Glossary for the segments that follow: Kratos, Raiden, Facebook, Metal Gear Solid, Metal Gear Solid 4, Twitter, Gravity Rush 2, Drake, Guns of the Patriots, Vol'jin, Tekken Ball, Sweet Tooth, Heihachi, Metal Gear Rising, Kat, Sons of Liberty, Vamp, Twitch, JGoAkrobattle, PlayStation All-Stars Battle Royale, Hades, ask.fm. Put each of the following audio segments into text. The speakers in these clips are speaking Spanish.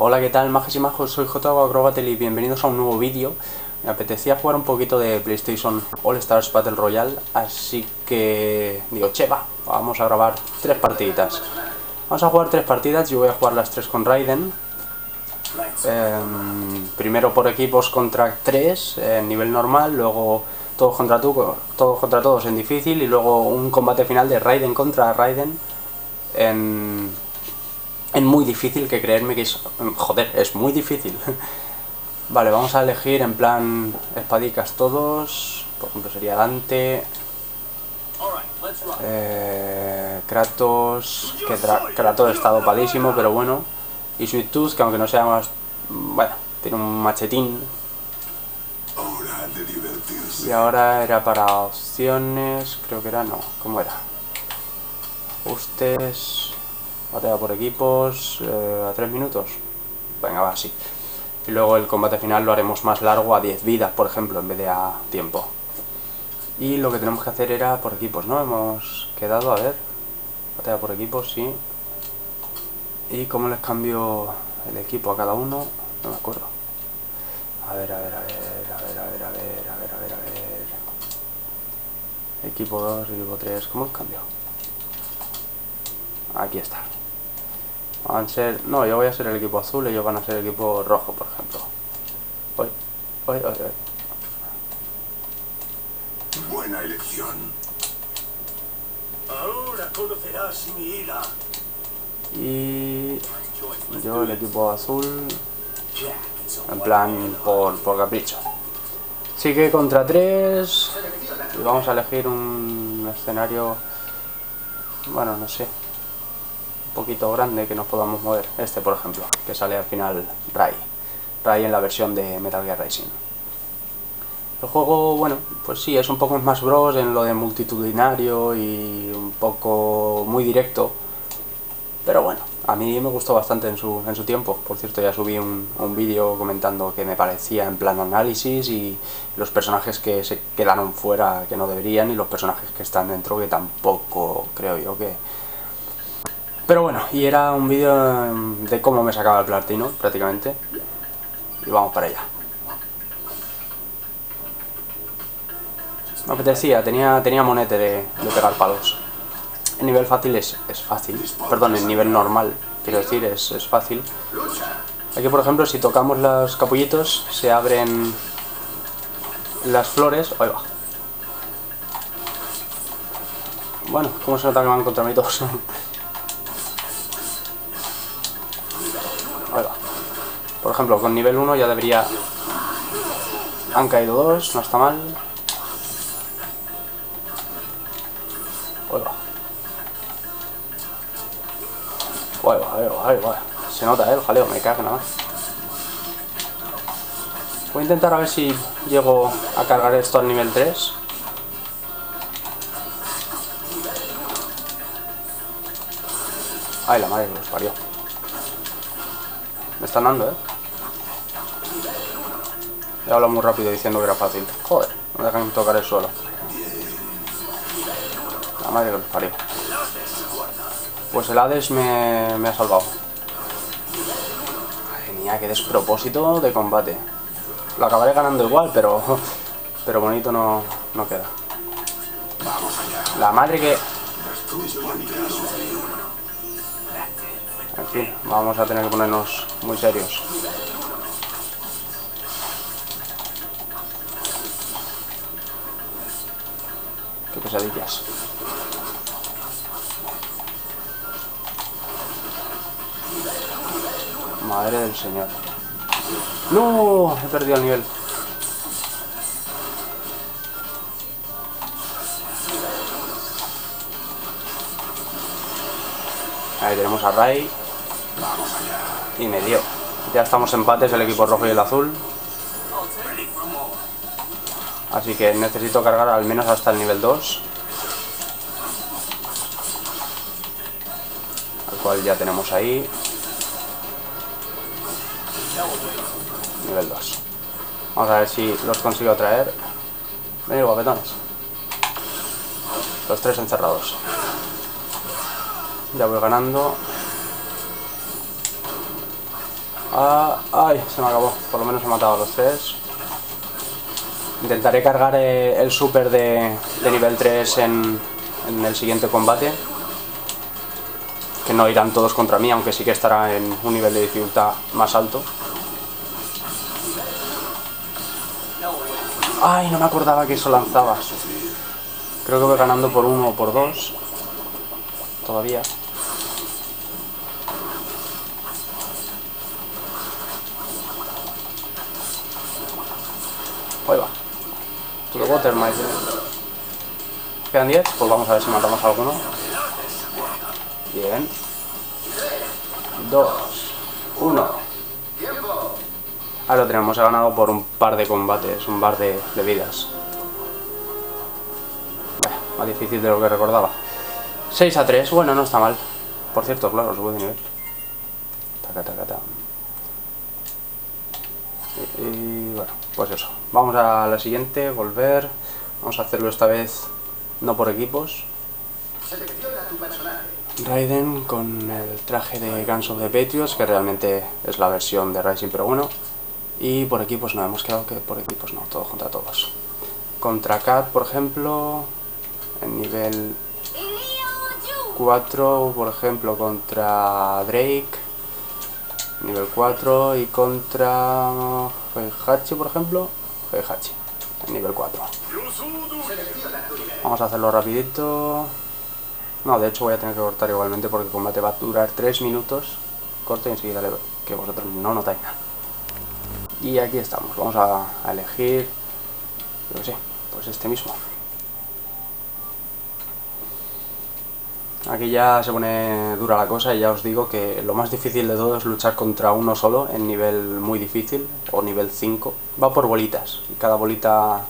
Hola, ¿qué tal, majes y majos? Soy JGoAkrobattle y bienvenidos a un nuevo vídeo. Me apetecía jugar un poquito de PlayStation All-Stars Battle Royale, así que digo, che, va, vamos a grabar tres partiditas. Vamos a jugar tres partidas, yo voy a jugar las tres con Raiden. Primero por equipos contra tres, en nivel normal, luego todos contra todos en difícil, y luego un combate final de Raiden contra Raiden en muy difícil, que creerme que es... joder, es muy difícil. Vale, vamos a elegir en plan espadicas todos. Por ejemplo sería Dante, Kratos, que Kratos está dopadísimo, pero bueno. Y Sweet Tooth, que aunque no sea más... bueno, tiene un machetín. Y ahora era para opciones... creo que era... no, ¿cómo era? Ajustes... batalla por equipos... a 3 minutos... venga, va, sí. Y luego el combate final lo haremos más largo, a 10 vidas, por ejemplo, en vez de a tiempo. Y lo que tenemos que hacer era por equipos, ¿no? Hemos quedado, a ver... batalla por equipos, sí. ¿Y cómo les cambio el equipo a cada uno? No me acuerdo. A ver... Equipo 2, equipo 3... ¿cómo los cambio? Aquí está. Van a ser... no, yo voy a ser el equipo azul, ellos van a ser el equipo rojo, por ejemplo. Buena elección. Ahora conocerás mi ira. Y yo el equipo azul, en plan por capricho. Así que contra tres, y vamos a elegir un escenario, bueno, no sé, un poquito grande que nos podamos mover. Este, por ejemplo, que sale al final Rai en la versión de Metal Gear Rising. El juego, bueno, pues sí, es un poco Smash Bros en lo de multitudinario y un poco muy directo. Pero bueno, a mí me gustó bastante en su tiempo. Por cierto, ya subí un vídeo comentando que me parecía, en plan análisis, y los personajes que se quedaron fuera que no deberían, y los personajes que están dentro que tampoco, creo yo que... pero bueno, y era un vídeo de cómo me sacaba el platino, prácticamente. Y vamos para allá. Me apetecía, tenía monete de pegar palos. El nivel fácil es fácil, perdón, el nivel normal, quiero decir, es fácil. Aquí, por ejemplo, si tocamos los capullitos, se abren las flores. Ahí va. Bueno, ¿cómo se nota que van contra mí todos? Ahí va. Por ejemplo, con nivel 1 ya debería... han caído dos, no está mal. Ahí va. Ahí va. Se nota, el jaleo, me cago nada más. Voy a intentar a ver si llego a cargar esto al nivel 3. Ay, la madre que los parió. Me están dando, He hablado muy rápido diciendo que era fácil. Joder, no me dejan tocar el suelo. La madre que los parió. Pues el Hades me ha salvado. Ay, mía, qué despropósito de combate. Lo acabaré ganando igual, pero bonito no queda. La madre que... en fin, vamos a tener que ponernos muy serios. Qué pesadillas. Madre del señor. ¡No! He perdido el nivel. Ahí tenemos a Rai. Y me dio. Ya estamos empates, el equipo rojo y el azul. Así que necesito cargar al menos hasta el nivel 2. Al cual ya tenemos ahí. Nivel 2. Vamos a ver si los consigo traer. Venid, guapetones. Los tres encerrados. Ya voy ganando. Ay, se me acabó. Por lo menos he matado a los tres. Intentaré cargar el super de nivel 3 en el siguiente combate. Que no irán todos contra mí, aunque sí que estará en un nivel de dificultad más alto. Ay, no me acordaba que eso lanzabas. Creo que voy ganando por 1 o por 2. Todavía. Ahí va. To the water, my friend. Quedan 10, pues vamos a ver si matamos a alguno. Bien. 2, 1. Ahora lo tenemos, he ganado por un par de combates, un par de vidas. Más difícil de lo que recordaba. 6-3, bueno, no está mal. Por cierto, claro, subo de nivel. Taca, taca, taca. Y bueno, pues eso. Vamos a la siguiente, volver. Vamos a hacerlo esta vez no por equipos. Raiden con el traje de Guns of the Patriots, que realmente es la versión de Rising, pero bueno. Y por equipos no, hemos quedado que por equipos no, todos contra todos. Contra Kat, por ejemplo, en nivel 4, por ejemplo, contra Drake. Nivel 4 y contra Heihachi, por ejemplo. Heihachi, nivel 4. Vamos a hacerlo rapidito. No, de hecho voy a tener que cortar igualmente porque el combate va a durar 3 minutos. Corto y enseguida le veo, que vosotros no notáis nada. Y aquí estamos, vamos a elegir, yo qué sé, pues este mismo. Aquí ya se pone dura la cosa y ya os digo que lo más difícil de todo es luchar contra uno solo en nivel muy difícil o nivel 5. Va por bolitas y cada bolita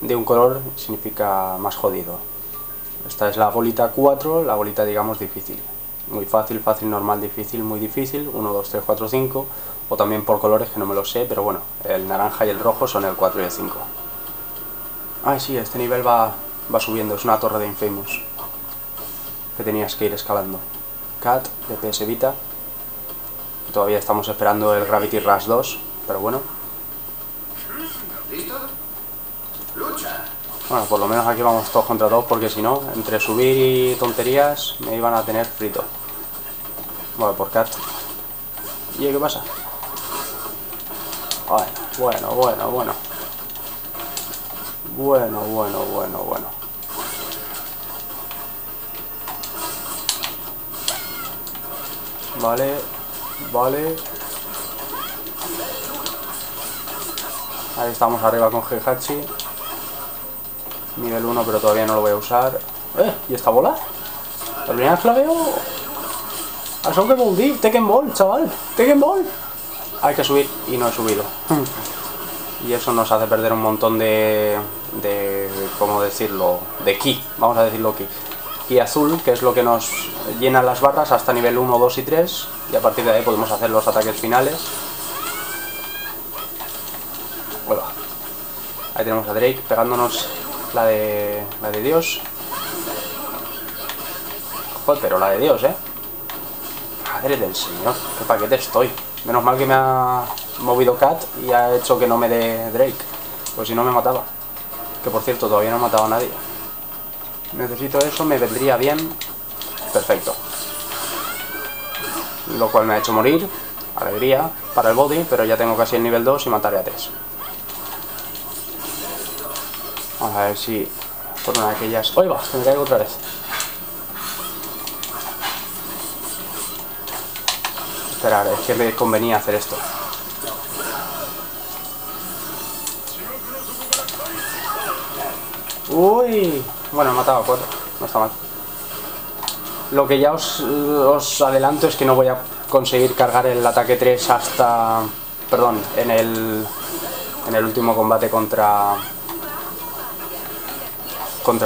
de un color significa más jodido. Esta es la bolita 4, la bolita digamos difícil. Muy fácil, fácil, normal, difícil, muy difícil, 1, 2, 3, 4, 5. O también por colores que no me lo sé, pero bueno, el naranja y el rojo son el 4 y el 5. Ay sí, este nivel va subiendo, es una torre de Infamous. Que tenías que ir escalando. Cat de PS Vita. Todavía estamos esperando el Gravity Rush 2, pero bueno. Bueno, por lo menos aquí vamos todos contra todos, porque si no, entre subir y tonterías me iban a tener frito. Bueno, por Cat. ¿Y qué pasa? Bueno. Bueno. Vale. Ahí estamos arriba con Heihachi. Nivel 1, pero todavía no lo voy a usar. ¿Y esta bola? ¿La primera vez la veo? ¡A son que volví! ¡Tekken Ball, chaval! ¡Tekken Ball! Hay que subir, y no he subido. Y eso nos hace perder un montón de ¿cómo decirlo? De ki, vamos a decirlo ki. Y azul, que es lo que nos llena las barras hasta nivel 1, 2 y 3, y a partir de ahí podemos hacer los ataques finales. Bueno, ahí tenemos a Drake pegándonos la de Dios. Joder, pero la de Dios, Madre del señor, qué paquete estoy. Menos mal que me ha movido Kat y ha hecho que no me dé Drake, pues si no me mataba. Que por cierto, todavía no he matado a nadie. Necesito eso, me vendría bien. Perfecto. Lo cual me ha hecho morir. Alegría para el body, pero ya tengo casi el nivel 2 y mataré a 3. Vamos a ver si por una de aquellas... ¡Oye, va! Que me caigo otra vez. Esperar, es que me convenía hacer esto. ¡Uy! Bueno, he matado a 4, no está mal. Lo que ya os adelanto es que no voy a conseguir cargar el ataque 3 hasta... Perdón, en el último combate contra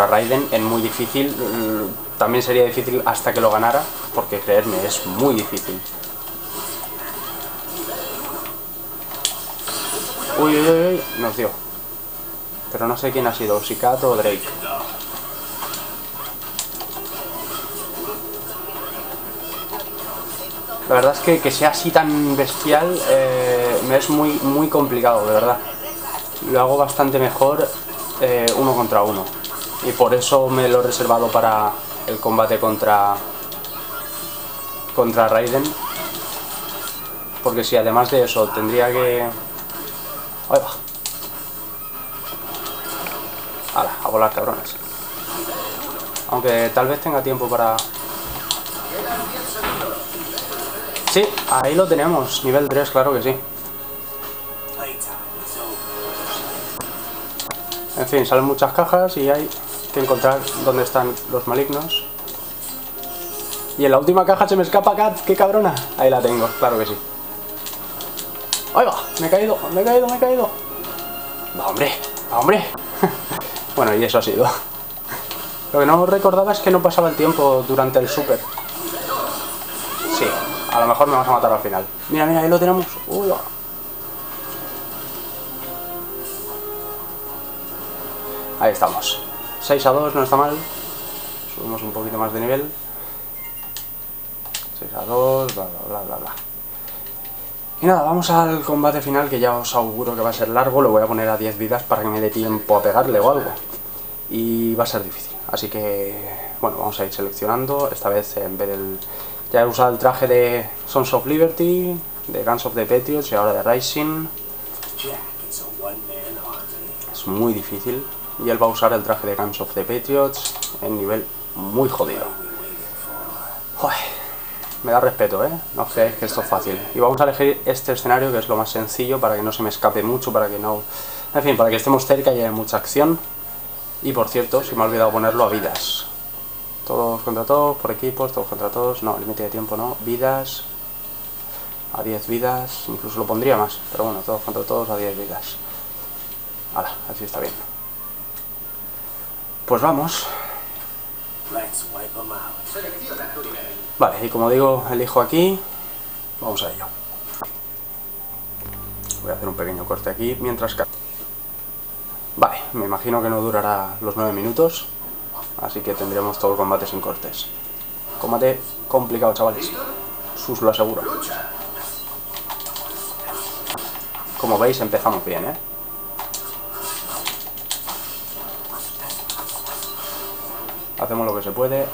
Raiden, en muy difícil. También sería difícil hasta que lo ganara, porque creedme, es muy difícil. Uy, nos dio. Pero no sé quién ha sido, si Kat o Drake. La verdad es que sea así tan bestial me es muy complicado, de verdad. Lo hago bastante mejor uno contra uno. Y por eso me lo he reservado para el combate contra Raiden. Porque si además de eso tendría que... ¡Ahí va! ¡Hala! A volar, cabrones. Aunque tal vez tenga tiempo para... Sí, ahí lo tenemos. Nivel 3, claro que sí. En fin, salen muchas cajas y hay que encontrar dónde están los malignos. Y en la última caja se me escapa Kat, qué cabrona. Ahí la tengo, claro que sí. ¡Ahí va! Me he caído. Va, hombre. Bueno, y eso ha sido. Lo que no recordaba es que no pasaba el tiempo durante el super. Sí, a lo mejor me vas a matar al final. Mira, ahí lo tenemos. Uy, va. Ahí estamos. 6-2, no está mal. Subimos un poquito más de nivel. 6-2, bla. Y nada, vamos al combate final, que ya os auguro que va a ser largo. Lo voy a poner a 10 vidas para que me dé tiempo a pegarle o algo. Y va a ser difícil. Así que, bueno, vamos a ir seleccionando. Esta vez en vez del... Ya he usado el traje de Sons of Liberty, de Guns of the Patriots y ahora de Rising. Es muy difícil. Y él va a usar el traje de Guns of the Patriots en nivel muy jodido. Joder, me da respeto, ¿eh? No os creáis que esto es fácil. Y vamos a elegir este escenario, que es lo más sencillo, para que no se me escape mucho, para que no... En fin, para que estemos cerca y haya mucha acción. Y por cierto, se me ha olvidado ponerlo a vidas. Todos contra todos, por equipos, todos contra todos. No, límite de tiempo no. Vidas. A 10 vidas. Incluso lo pondría más. Pero bueno, todos contra todos a 10 vidas. Hala, así está bien. Pues vamos. Vale, y como digo, elijo aquí. Vamos a ello. Voy a hacer un pequeño corte aquí mientras... Vale, me imagino que no durará los 9 minutos. Así que tendremos todo el combate sin cortes. Combate complicado, chavales. Sus lo aseguro. Como veis, empezamos bien, ¿eh? Hacemos lo que se puede.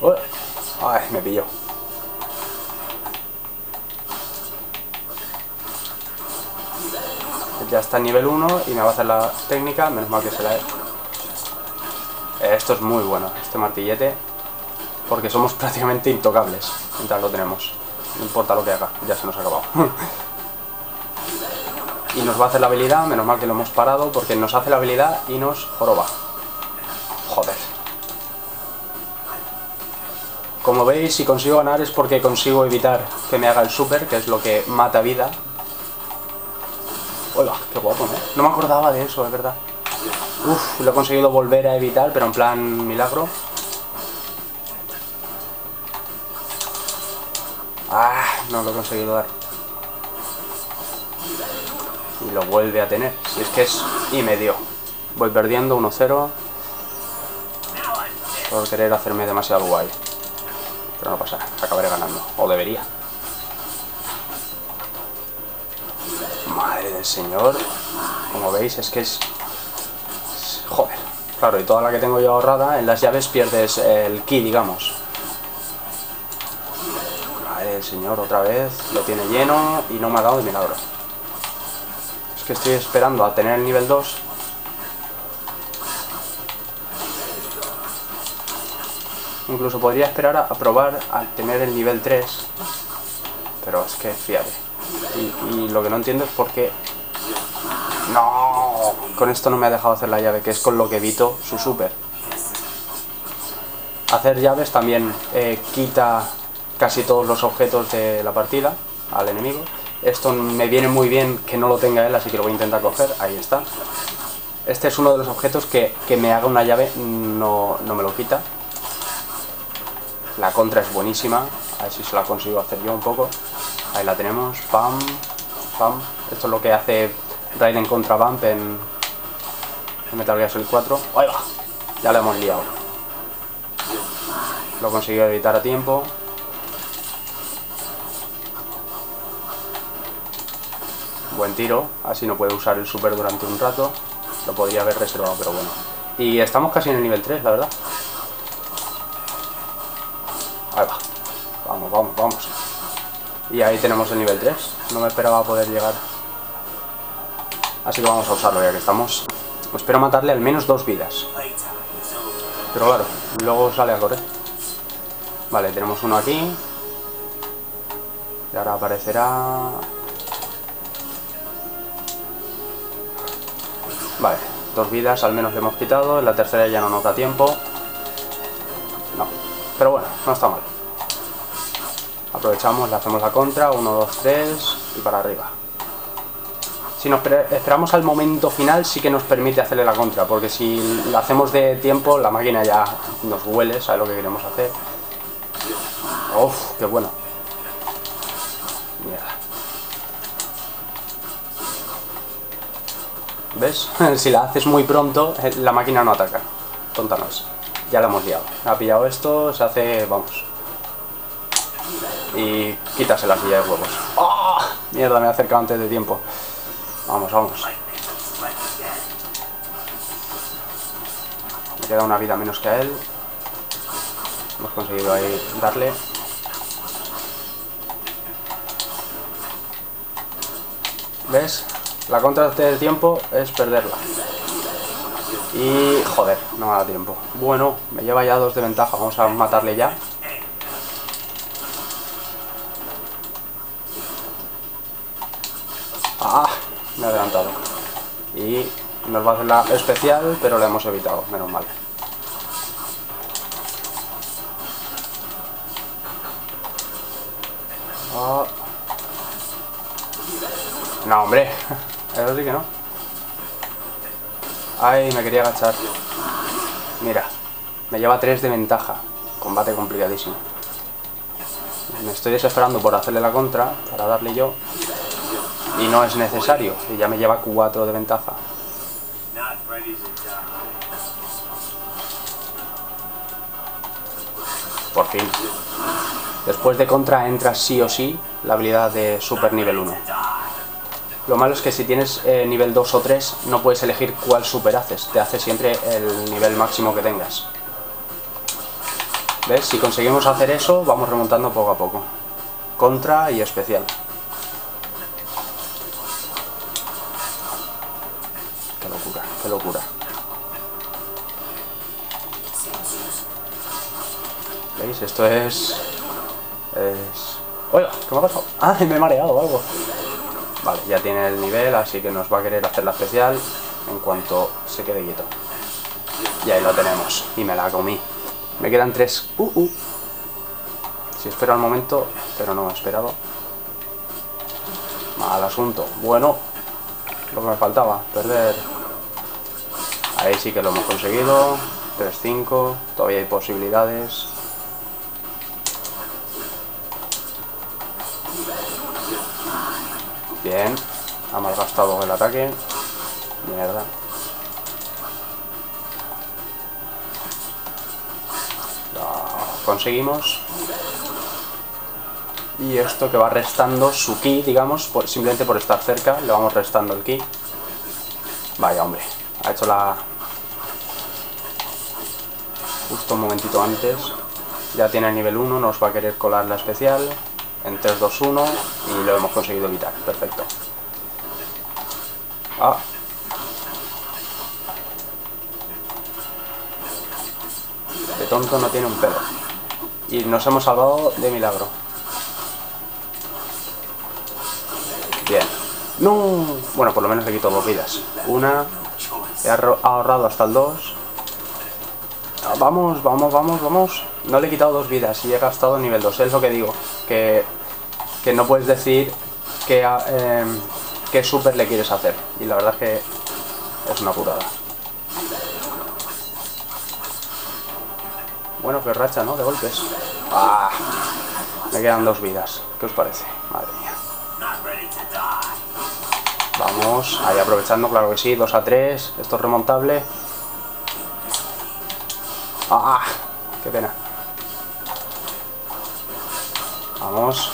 ¡Uy! ¡Ay, me pilló! Ya está en nivel 1 y me va a hacer la técnica. Menos mal que se la he... Esto es muy bueno, este martillete. Porque somos prácticamente intocables mientras lo tenemos. No importa lo que haga, ya se nos ha acabado. Y nos va a hacer la habilidad, menos mal que lo hemos parado, porque nos hace la habilidad y nos joroba. Joder. Como veis, si consigo ganar es porque consigo evitar que me haga el super, que es lo que mata vida. Hola, qué guapo, ¿eh? No me acordaba de eso, es verdad. Uf, lo he conseguido volver a evitar, pero en plan milagro. Ah, no lo he conseguido dar. Y lo vuelve a tener. Si es que es... Y me dio. Voy perdiendo 1-0. Por querer hacerme demasiado guay. Pero no pasa nada, acabaré ganando. O debería. Madre del señor. Como veis, es que es... Joder. Claro, y toda la que tengo yo ahorrada, en las llaves pierdes el ki, digamos. Madre del señor, otra vez. Lo tiene lleno y no me ha dado de milagro. Que estoy esperando a tener el nivel 2. Incluso podría esperar a probar a tener el nivel 3. Pero es que fíjate. Y lo que no entiendo es por qué... ¡No! Con esto no me ha dejado hacer la llave, que es con lo que evito su super. Hacer llaves también quita casi todos los objetos de la partida al enemigo. Esto me viene muy bien que no lo tenga él, así que lo voy a intentar coger. Ahí está. Este es uno de los objetos que me haga una llave, no me lo quita. La contra es buenísima. A ver si se la consigo hacer yo un poco. Ahí la tenemos. Pam, pam. Esto es lo que hace Raiden contra Vamp en Metal Gear Solid 4. ¡Ahí va! Ya la hemos liado. Lo consiguió evitar a tiempo. Buen tiro, así no puede usar el super durante un rato. Lo podría haber reservado, pero bueno. Y estamos casi en el nivel 3, la verdad. Ahí va. Vamos, vamos, vamos. Y ahí tenemos el nivel 3. No me esperaba poder llegar. Así que vamos a usarlo ya que estamos. Espero matarle al menos 2 vidas. Pero claro, luego sale a correr. Vale, tenemos uno aquí. Y ahora aparecerá... Vale, 2 vidas al menos le hemos quitado. En la tercera ya no nos da tiempo. No, pero bueno, no está mal. Aprovechamos, le hacemos la contra. 1, 2, 3 y para arriba. Si nos esperamos al momento final sí que nos permite hacerle la contra, porque si la hacemos de tiempo la máquina ya nos huele, sabe lo que queremos hacer. Uff, qué bueno. Mierda. ¿Ves? Si la haces muy pronto la máquina no ataca. Tonta no es. Ya la hemos liado. Ha pillado esto, se hace... vamos. Y quítase la silla de huevos. ¡Oh! Mierda, me he acercado antes de tiempo. Vamos, vamos. Me queda una vida menos que a él. Hemos conseguido ahí darle. ¿Ves? La contra del tiempo es perderla. Y... joder, no me da tiempo. Bueno, me lleva ya 2 de ventaja. Vamos a matarle ya. ¡Ah! Me ha adelantado. Y nos va a hacer la especial, pero la hemos evitado, menos mal. Oh. No, hombre. Eso sí que no. Ay, me quería agachar. Mira, me lleva 3 de ventaja. Combate complicadísimo. Me estoy desesperando por hacerle la contra, para darle yo. Y no es necesario, y ya me lleva 4 de ventaja. Por fin. Después de contra entra sí o sí la habilidad de super nivel 1. Lo malo es que si tienes nivel 2 o 3 no puedes elegir cuál super haces. Te hace siempre el nivel máximo que tengas. ¿Ves? Si conseguimos hacer eso vamos remontando poco a poco. Contra y especial. Qué locura. ¿Veis? Esto es... ¡Oiga! ¿Qué me ha pasado? ¡Ah! Me he mareado o algo. Vale, ya tiene el nivel, así que nos va a querer hacer la especial en cuanto se quede quieto. Y ahí lo tenemos. Y me la comí. Me quedan 3. Si espero al momento, pero no he esperado. Mal asunto. Bueno, lo que me faltaba, perder... Ahí sí que lo hemos conseguido. 3-5. Todavía hay posibilidades. Bien. Ha malgastado el ataque. Mierda. Lo conseguimos. Y esto que va restando su ki, digamos, simplemente por estar cerca, le vamos restando el ki. Vaya, hombre. Ha hecho la... justo un momentito antes. Ya tiene el nivel 1, nos va a querer colar la especial. En 3, 2, 1. Y lo hemos conseguido evitar. Perfecto. Ah. De tonto no tiene un pelo. Y nos hemos salvado de milagro. Bien. ¡No! Bueno, por lo menos le quito 2 vidas. Una... He ahorrado hasta el 2. Vamos, vamos, vamos, vamos. No le he quitado 2 vidas y he gastado el nivel 2. Es lo que digo. Que no puedes decir qué super le quieres hacer. Y la verdad es que es una putada. Bueno, que racha, ¿no? De golpes. Ah, me quedan 2 vidas. ¿Qué os parece? Madre mía. Vamos, ahí aprovechando, claro que sí, 2-3, esto es remontable. ¡Ah! ¡Qué pena! Vamos.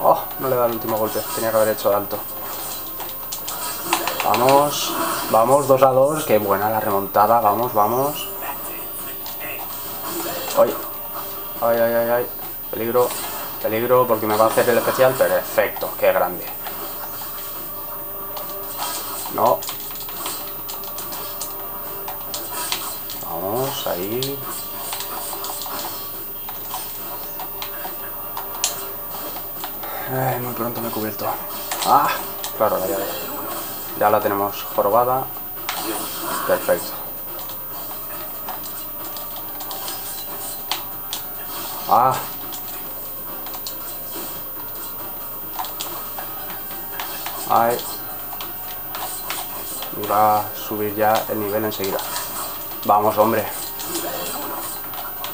Oh, no le da el último golpe. Tenía que haber hecho alto. Vamos. Vamos, 2-2. Qué buena la remontada. Vamos, vamos. Ay. Ay, ay, ay, ay. Peligro. Peligro porque me va a hacer el especial. Perfecto. Qué grande. No. Vamos, ahí. Ay, muy pronto me he cubierto. Ah, claro, la llave. Ya la tenemos jorobada. Perfecto. Ah. Ay. Y va a subir ya el nivel enseguida. Vamos, hombre.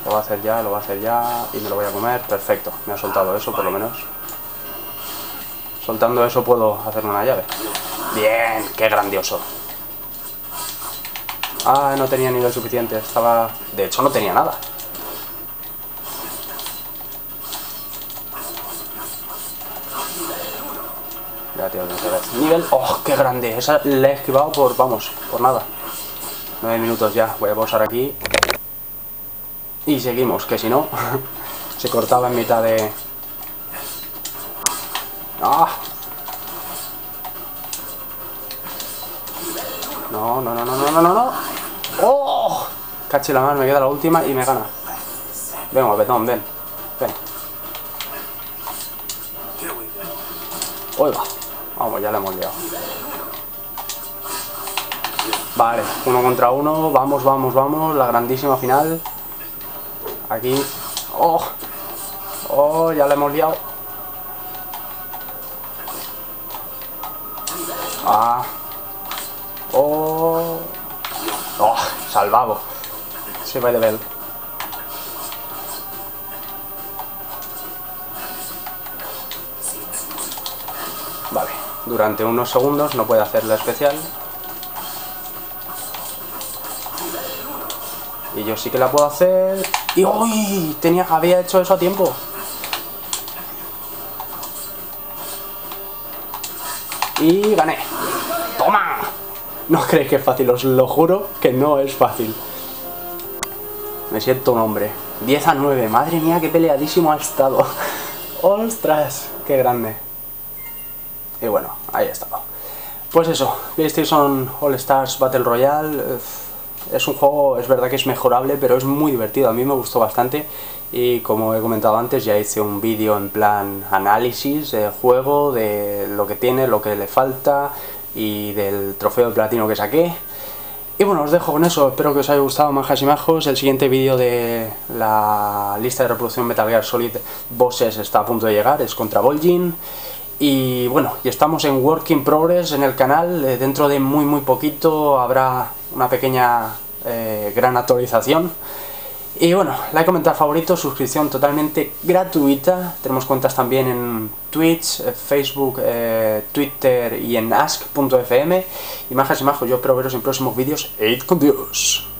Lo va a hacer ya, lo va a hacer ya. Y me lo voy a comer. Perfecto. Me ha soltado eso, por lo menos. Soltando eso puedo hacer una llave. Bien, qué grandioso. Ah, no tenía nivel suficiente. Estaba... De hecho, no tenía nada. Ya, tío, otra vez. Nivel... ¡Oh, qué grande! Esa la he esquivado por... Vamos, por nada. 9 minutos ya. Voy a pausar aquí. Y seguimos, que si no... se cortaba en mitad de... ¡Ah! No, no, no, no, no, no, no, no. ¡Oh! Cachi la mano, me queda la última y me gana. Venga, petón, ven. Ven. ¡Oiga! Vamos, ya la hemos liado. Vale, 1 contra 1. Vamos, vamos, vamos. La grandísima final. Aquí. ¡Oh! ¡Oh! Ya la hemos liado. Ah. Oh. Oh, salvado. Se va de bel. Vale, durante unos segundos no puede hacer la especial. Y yo sí que la puedo hacer. Y uy, tenía, había hecho eso a tiempo. Y gané. ¡Toma! No creéis que es fácil, os lo juro que no es fácil. Me siento un hombre. 10-9, madre mía, qué peleadísimo ha estado. ¡Ostras! ¡Qué grande! Y bueno, ahí ha estado. Pues eso, PlayStation All-Stars Battle Royale. Es un juego, es verdad que es mejorable, pero es muy divertido. A mí me gustó bastante. Y como he comentado antes, ya hice un vídeo en plan análisis del juego, de lo que tiene, lo que le falta y del trofeo de platino que saqué. Y bueno, os dejo con eso, espero que os haya gustado, manjas y majos. El siguiente vídeo de la lista de reproducción Metal Gear Solid Bosses está a punto de llegar, es contra Vol'jin. Y bueno, y estamos en Work in Progress en el canal, dentro de muy poquito habrá una pequeña gran actualización. Y bueno, like, comentar, favorito, suscripción totalmente gratuita. Tenemos cuentas también en Twitch, Facebook, Twitter y en ask.fm. Y manjas y majos, yo espero veros en próximos vídeos. ¡Id con Dios!